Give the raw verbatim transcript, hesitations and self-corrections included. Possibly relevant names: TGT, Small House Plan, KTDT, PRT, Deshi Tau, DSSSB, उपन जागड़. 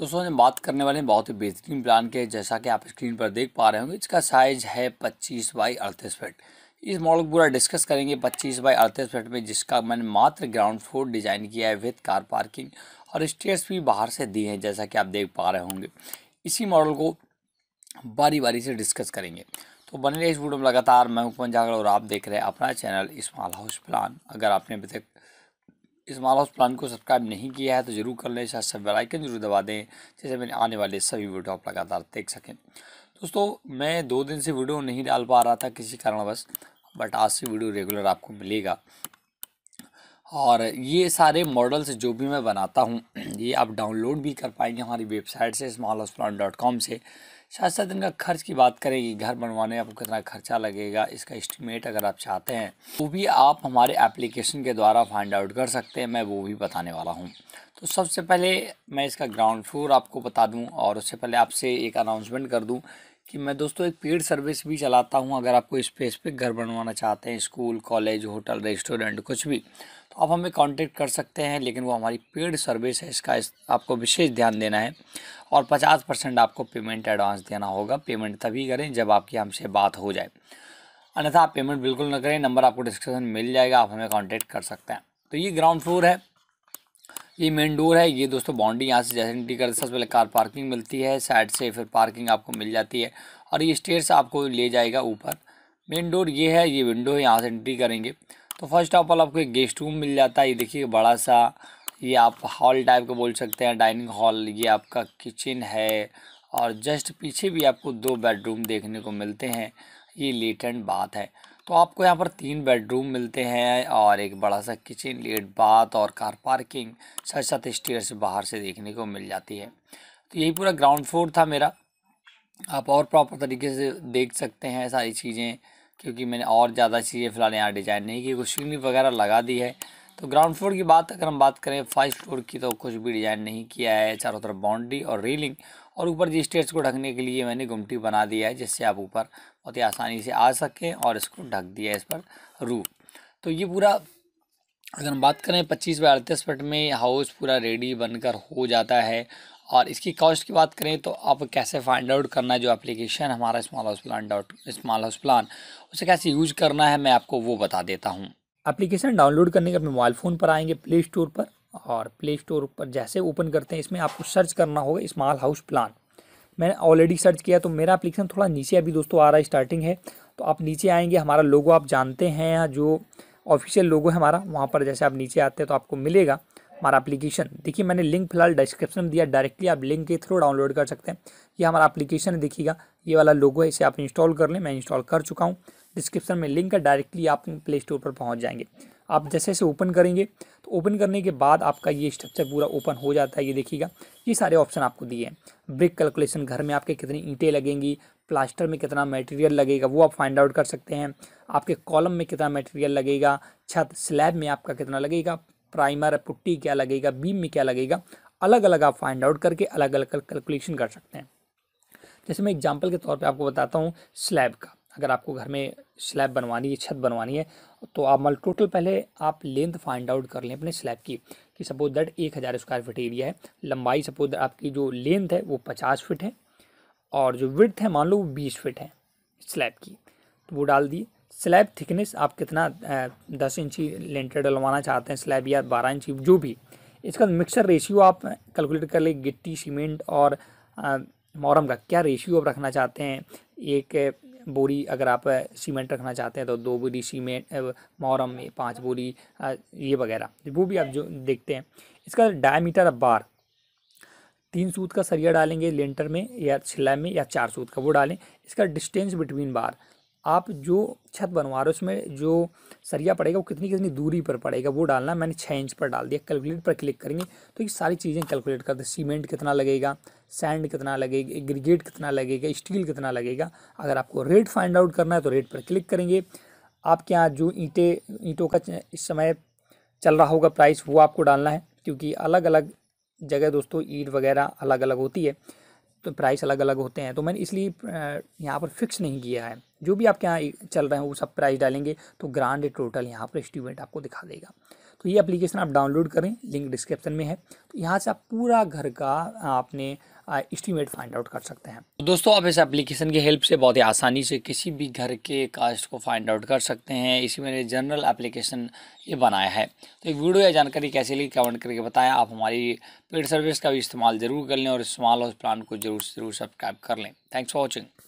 दोस्तों हम बात करने वाले हैं बहुत ही बेहतरीन प्लान के। जैसा कि आप स्क्रीन पर देख पा रहे होंगे, इसका साइज है पच्चीस बाई अड़तीस फीट। इस मॉडल को पूरा डिस्कस करेंगे पच्चीस बाई अड़तीस फीट में, जिसका मैंने मात्र ग्राउंड फ्लोर डिज़ाइन किया है विथ कार पार्किंग और स्टेयर्स भी बाहर से दी हैं, जैसा कि आप देख पा रहे होंगे। इसी मॉडल को बारी बारी से डिस्कस करेंगे, तो बने रहिए इस वीडियो में लगातार। मैं उपन जागड़ और आप देख रहे हैं अपना चैनल स्मॉल हाउस प्लान। अगर आपने अभी तक स्मॉल हाउस प्लान को सब्सक्राइब नहीं किया है तो जरूर कर लें, साथ साथ बेल आइकन जरूर दबा दें, जैसे मैंने आने वाले सभी वीडियो आप लगातार देख सकें। दोस्तों मैं दो दिन से वीडियो नहीं डाल पा रहा था किसी कारणवश, बट आज से वीडियो रेगुलर आपको मिलेगा। और ये सारे मॉडल्स जो भी मैं बनाता हूँ ये आप डाउनलोड भी कर पाएंगे हमारी वेबसाइट से small house plan dot com से। साथ साथ इनका खर्च की बात करें कि घर बनवाने में आपको कितना खर्चा लगेगा, इसका एस्टिमेट अगर आप चाहते हैं वो भी आप हमारे एप्लीकेशन के द्वारा फाइंड आउट कर सकते हैं, मैं वो भी बताने वाला हूं। तो सबसे पहले मैं इसका ग्राउंड फ्लोर आपको बता दूं, और उससे पहले आपसे एक अनाउंसमेंट कर दूं कि मैं दोस्तों एक पेड सर्विस भी चलाता हूँ। अगर आपको स्पेस पे घर बनवाना चाहते हैं, स्कूल, कॉलेज, होटल, रेस्टोरेंट, कुछ भी, तो आप हमें कांटेक्ट कर सकते हैं, लेकिन वो हमारी पेड सर्विस है, इसका इस, आपको विशेष ध्यान देना है। और पचास परसेंट आपको पेमेंट एडवांस देना होगा। पेमेंट तभी करें जब आपकी हमसे बात हो जाए, अन्यथा आप पेमेंट बिल्कुल ना करें। नंबर आपको डिस्क्रिप्शन में मिल जाएगा, आप हमें कॉन्टेक्ट कर सकते हैं। तो ये ग्राउंड फ्लोर है, ये मेन डोर है, ये दोस्तों बाउंड्री यहाँ से जैसे एंट्री करते सबसे पहले कार पार्किंग मिलती है, साइड से फिर पार्किंग आपको मिल जाती है, और ये स्टेयर्स आपको ले जाएगा ऊपर। मेन डोर ये है, ये विंडो है, यहाँ से एंट्री करेंगे तो फर्स्ट ऑफ ऑल आपको एक गेस्ट रूम मिल जाता है। ये देखिए बड़ा सा, ये आप हॉल टाइप का बोल सकते हैं, डाइनिंग हॉल। ये आपका किचन है, और जस्ट पीछे भी आपको दो बेडरूम देखने को मिलते हैं। ये लेटन बाथ है, तो आपको यहाँ पर तीन बेडरूम मिलते हैं और एक बड़ा सा किचन, लेट बाथ और कार पार्किंग, साथ साथ स्टेयर्स बाहर से देखने को मिल जाती है। तो यही पूरा ग्राउंड फ्लोर था मेरा। आप और प्रॉपर तरीके से देख सकते हैं सारी चीज़ें, क्योंकि मैंने और ज़्यादा चीज़ें फ़िलहाल यहाँ डिज़ाइन नहीं की, कुछ सीनरी वगैरह लगा दी है। तो ग्राउंड फ्लोर की बात अगर हम बात करें, फर्स्ट फ्लोर की तो कुछ भी डिज़ाइन नहीं किया है। चारों तरफ बाउंड्री और रेलिंग, और ऊपर जी स्टेयर्स को ढकने के लिए मैंने गुमटी बना दिया है, जिससे आप ऊपर बहुत ही आसानी से आ सकें, और इसको ढक दिया है इस पर रूफ। तो ये पूरा अगर हम बात करें पच्चीस बाई अड़तीस फीट में हाउस पूरा रेडी बनकर हो जाता है। और इसकी कॉस्ट की बात करें तो आप कैसे फाइंड आउट करना है, जो एप्लीकेशन हमारा small house plan dot small house plan उसे कैसे यूज करना है, मैं आपको वो बता देता हूँ। एप्लीकेशन डाउनलोड करने के अपने मोबाइल फ़ोन पर आएंगे प्ले स्टोर पर, और प्ले स्टोर पर जैसे ओपन करते हैं इसमें आपको सर्च करना होगा स्मॉल हाउस प्लान। मैंने ऑलरेडी सर्च किया, तो मेरा एप्लीकेशन थोड़ा नीचे अभी दोस्तों आ रहा है, स्टार्टिंग है। तो आप नीचे आएंगे, हमारा लोगो आप जानते हैं, जो ऑफिशियल लोगो है हमारा, वहाँ पर जैसे आप नीचे आते हैं तो आपको मिलेगा हमारा एप्लीकेशन। देखिए मैंने लिंक फिलहाल डिस्क्रिप्शन में दिया, डायरेक्टली आप लिंक के थ्रू डाउनलोड कर सकते हैं। ये हमारा एप्लीकेशन देखिएगा, ये वाला लोगो है, इसे आप इंस्टॉल कर लें। मैं इंस्टॉल कर चुका हूँ, डिस्क्रिप्शन में लिंक है, डायरेक्टली आप प्ले स्टोर पर पहुँच जाएंगे। आप जैसे इसे ओपन करेंगे तो ओपन करने के बाद आपका ये स्ट्रक्चर पूरा ओपन हो जाता है। ये देखिएगा, ये सारे ऑप्शन आपको दिए हैं। ब्रिक कैलकुलेशन, घर में आपके कितनी ईंटें लगेंगी, प्लास्टर में कितना मटेरियल लगेगा वो आप फाइंड आउट कर सकते हैं, आपके कॉलम में कितना मटेरियल लगेगा, छत स्लैब में आपका कितना लगेगा, प्राइमर पुट्टी क्या लगेगा, बीम में क्या लगेगा, अलग अलग आप फाइंड आउट करके अलग अलग कैलकुलेशन कर सकते हैं। जैसे मैं एग्जाम्पल के तौर पर आपको बताता हूँ स्लैब का, अगर आपको घर में स्लैब बनवानी है, छत बनवानी है, तो आप मतलब टोटल पहले आप लेंथ फाइंड आउट कर लें अपने स्लैब की, कि सपोज दैट एक हज़ार स्क्वायर फीट एरिया है, लंबाई सपोज आपकी जो लेंथ है वो पचास फीट है, और जो विड्थ है मान लो वो बीस फीट है स्लैब की, तो वो डाल दिए। स्लैब थिकनेस आप कितना दस इंची लेंटर डलवाना चाहते हैं स्लैब, या बारह इंची, जो भी। इसका मिक्सर रेशियो आप कैलकुलेट कर लें, गिट्टी, सीमेंट और मोरम का क्या रेशियो आप रखना चाहते हैं। एक बोरी अगर आप सीमेंट रखना चाहते हैं तो दो बोरी सीमेंट, मोरम में पाँच बोरी, ये वगैरह वो भी आप जो देखते हैं। इसका डायमीटर बार तीन सूत का सरिया डालेंगे लेंटर में या स्लैब में, या चार सूत का वो डालें। इसका डिस्टेंस बिटवीन बार, आप जो छत बनवा रहे हो उसमें जो सरिया पड़ेगा वो कितनी कितनी दूरी पर पड़ेगा वो डालना। मैंने छः इंच पर डाल दिया, कैलकुलेट पर क्लिक करेंगे तो ये सारी चीज़ें कैलकुलेट करते हैं। सीमेंट कितना लगेगा, सैंड कितना लगेगा, एग्रीगेट कितना लगेगा, स्टील कितना लगेगा। अगर आपको रेट फाइंड आउट करना है तो रेट पर क्लिक करेंगे। आपके यहाँ जो ईंटें ईंटों का इस समय चल रहा होगा प्राइस वो आपको डालना है, क्योंकि अलग अलग जगह दोस्तों ईंट वगैरह अलग अलग होती है, तो प्राइस अलग अलग होते हैं। तो मैंने इसलिए यहाँ पर फिक्स नहीं किया है, जो भी आपके यहाँ चल रहे हैं वो सब प्राइस डालेंगे तो ग्रांड टोटल यहाँ पर एस्टिमेट आपको दिखा देगा। तो ये एप्लीकेशन आप डाउनलोड करें, लिंक डिस्क्रिप्शन में है। तो यहाँ से आप पूरा घर का आपने एस्टीमेट फाइंड आउट कर सकते हैं। तो दोस्तों आप इस एप्लीकेशन की हेल्प से बहुत ही आसानी से किसी भी घर के कास्ट को फाइंड आउट कर सकते हैं। इसी मैंने जनरल एप्लीकेशन ये बनाया है। तो एक वीडियो या जानकारी कैसे ली कमेंट करके बताएं। आप हमारी पेड सर्विस का भी इस्तेमाल जरूर कर लें और स्मॉल हाउस प्लान को जरूर जरूर सब्सक्राइब कर लें। Thanks for watching.